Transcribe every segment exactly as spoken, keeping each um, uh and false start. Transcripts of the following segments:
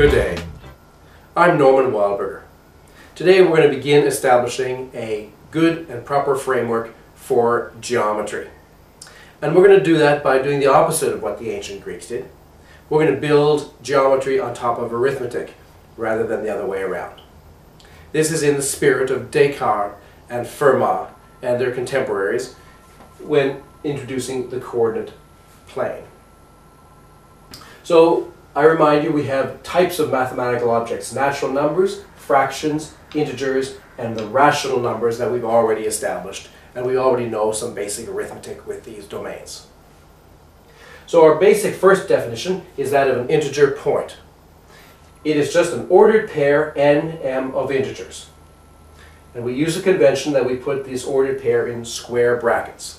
Good day. I'm Norman Wildberger. Today we're going to begin establishing a good and proper framework for geometry. And we're going to do that by doing the opposite of what the ancient Greeks did. We're going to build geometry on top of arithmetic rather than the other way around. This is in the spirit of Descartes and Fermat and their contemporaries when introducing the coordinate plane. So I remind you, we have types of mathematical objects: natural numbers, fractions, integers, and the rational numbers that we've already established, and we already know some basic arithmetic with these domains. So our basic first definition is that of an integer point. It is just an ordered pair n, m of integers. And we use a convention that we put this ordered pair in square brackets.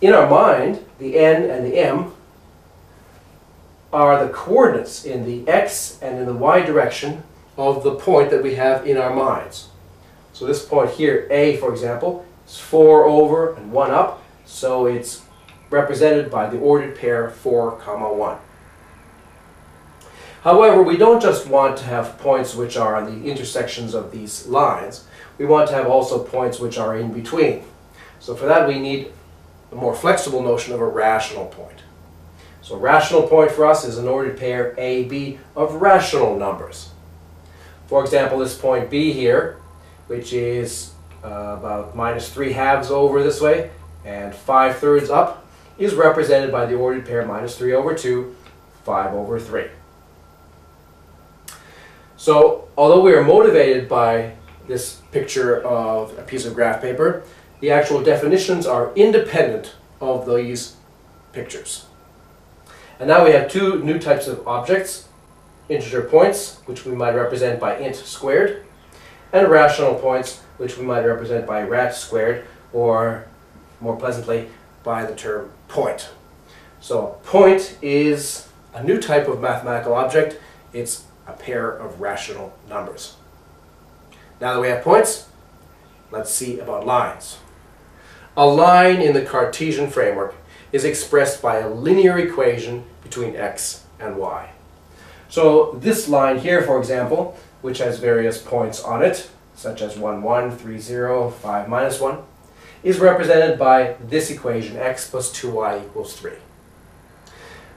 In our mind, the n and the m are the coordinates in the x and in the y direction of the point that we have in our minds. So this point here, A, for example, is four over and one up, so it's represented by the ordered pair four, comma, one. However, we don't just want to have points which are on the intersections of these lines. We want to have also points which are in between. So for that we need a more flexible notion of a rational point. So a rational point for us is an ordered pair A, B of rational numbers. For example, this point B here, which is uh, about minus three halves over this way and five thirds up, is represented by the ordered pair minus three over two, five over three. So although we are motivated by this picture of a piece of graph paper, the actual definitions are independent of these pictures. And now we have two new types of objects: integer points, which we might represent by int squared, and rational points, which we might represent by rat squared, or more pleasantly, by the term point. So a point is a new type of mathematical object. It's a pair of rational numbers. Now that we have points, let's see about lines. A line in the Cartesian framework is expressed by a linear equation between x and y. So this line here, for example, which has various points on it, such as one, one, three, zero, five, minus one, is represented by this equation, x plus two y equals three.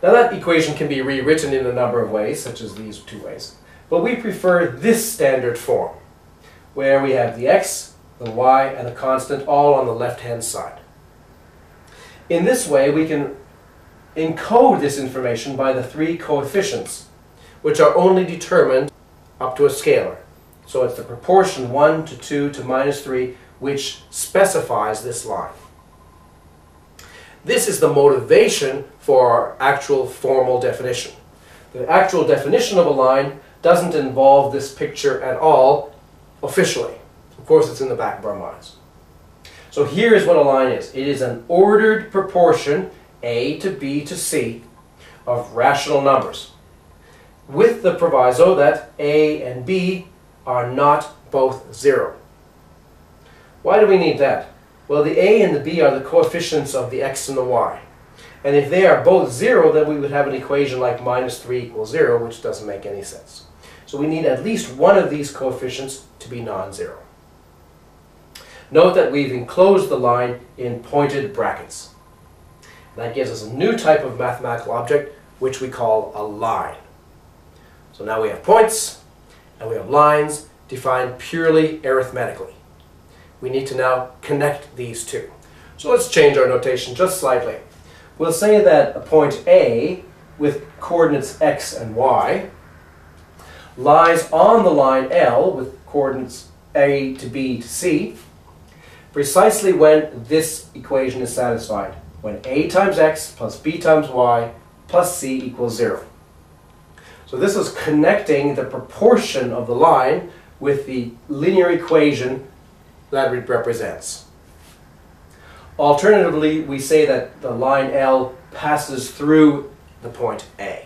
Now that equation can be rewritten in a number of ways, such as these two ways, but we prefer this standard form, where we have the x, the y, and the constant all on the left-hand side. In this way, we can encode this information by the three coefficients, which are only determined up to a scalar. So it's the proportion one to two to minus three which specifies this line. This is the motivation for our actual formal definition. The actual definition of a line doesn't involve this picture at all officially. Of course, it's in the back of our minds. So here is what a line is. It is an ordered proportion, A to B to C, of rational numbers, with the proviso that A and B are not both zero. Why do we need that? Well, the A and the B are the coefficients of the x and the y. And if they are both zero, then we would have an equation like minus three equals zero, which doesn't make any sense. So we need at least one of these coefficients to be non-zero. Note that we've enclosed the line in pointed brackets. That gives us a new type of mathematical object, which we call a line. So now we have points, and we have lines defined purely arithmetically. We need to now connect these two. So let's change our notation just slightly. We'll say that a point A, with coordinates x and y, lies on the line L, with coordinates A to B to C, precisely when this equation is satisfied, when A times x plus B times y plus C equals zero. So this is connecting the proportion of the line with the linear equation that it represents. Alternatively, we say that the line L passes through the point A.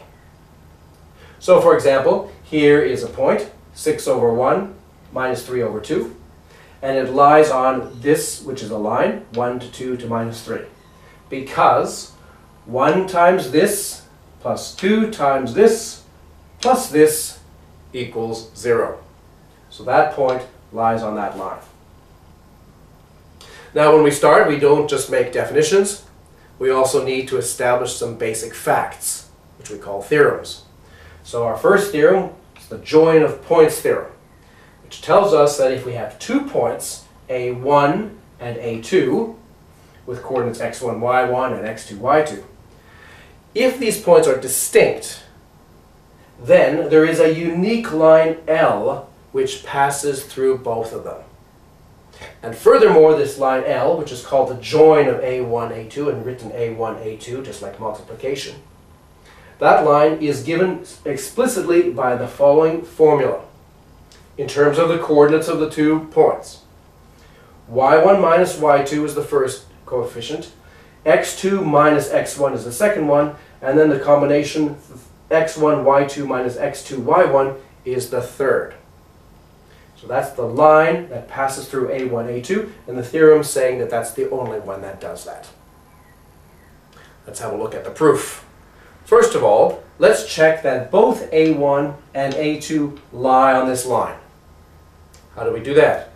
So for example, here is a point, six over one, minus three over two, and it lies on this, which is a line, one to two to minus three, because one times this plus two times this plus this equals zero. So that point lies on that line. Now when we start, we don't just make definitions, we also need to establish some basic facts, which we call theorems. So our first theorem is the join of points theorem, which tells us that if we have two points, A one and A two, with coordinates x one, y one and x two, y two, if these points are distinct, then there is a unique line L which passes through both of them. And furthermore, this line L, which is called the join of A one, A two, and written A one, A two, just like multiplication, that line is given explicitly by the following formula in terms of the coordinates of the two points. y one minus y two is the first coefficient, x two minus x one is the second one, and then the combination x one, y two minus x two, y one is the third. So that's the line that passes through A one, A two, and the theorem saying that that's the only one that does that. Let's have a look at the proof. First of all, let's check that both A one and A two lie on this line. How do we do that?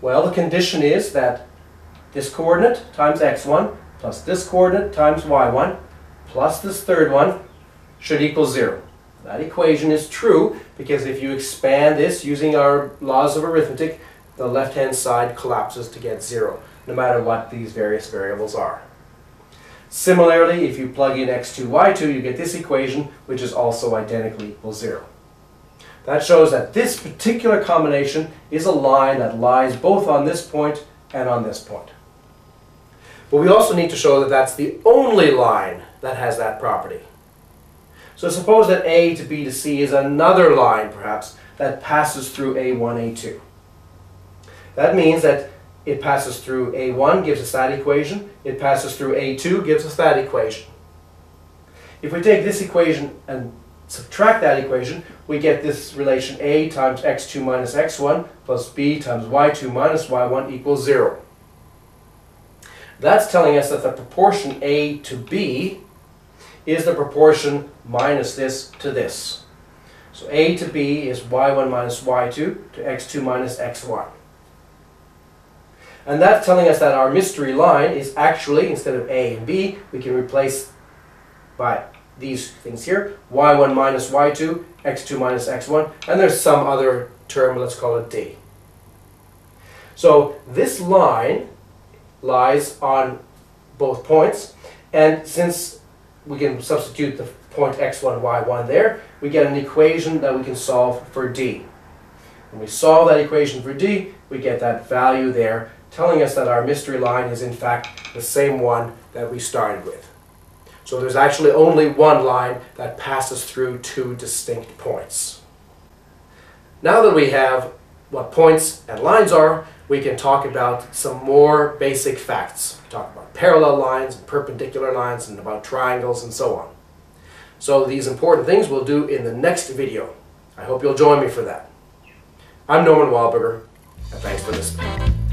Well, the condition is that this coordinate times x one plus this coordinate times y one plus this third one should equal zero. That equation is true because if you expand this using our laws of arithmetic, the left-hand side collapses to get zero, no matter what these various variables are. Similarly, if you plug in x two, y two, you get this equation, which is also identically equal zero. That shows that this particular combination is a line that lies both on this point and on this point. But we also need to show that that's the only line that has that property. So suppose that A to B to C is another line, perhaps, that passes through A one, A two. That means that it passes through A one, gives us that equation. It passes through A two, gives us that equation. If we take this equation and subtract that equation, we get this relation A times x two minus x one plus B times y two minus y one equals zero. That's telling us that the proportion A to B is the proportion minus this to this. So A to B is y one minus y two to x two minus x one. And that's telling us that our mystery line is actually, instead of A and B, we can replace by these things here, y one minus y two, x two minus x one, and there's some other term, let's call it D. So this line lies on both points, and since we can substitute the point x one, y one there, we get an equation that we can solve for D. When we solve that equation for D, we get that value there, telling us that our mystery line is in fact the same one that we started with. So there's actually only one line that passes through two distinct points. Now that we have what points and lines are, we can talk about some more basic facts. We talk about parallel lines, and perpendicular lines, and about triangles, and so on. So these important things we'll do in the next video. I hope you'll join me for that. I'm Norman Wildberger, and thanks for listening.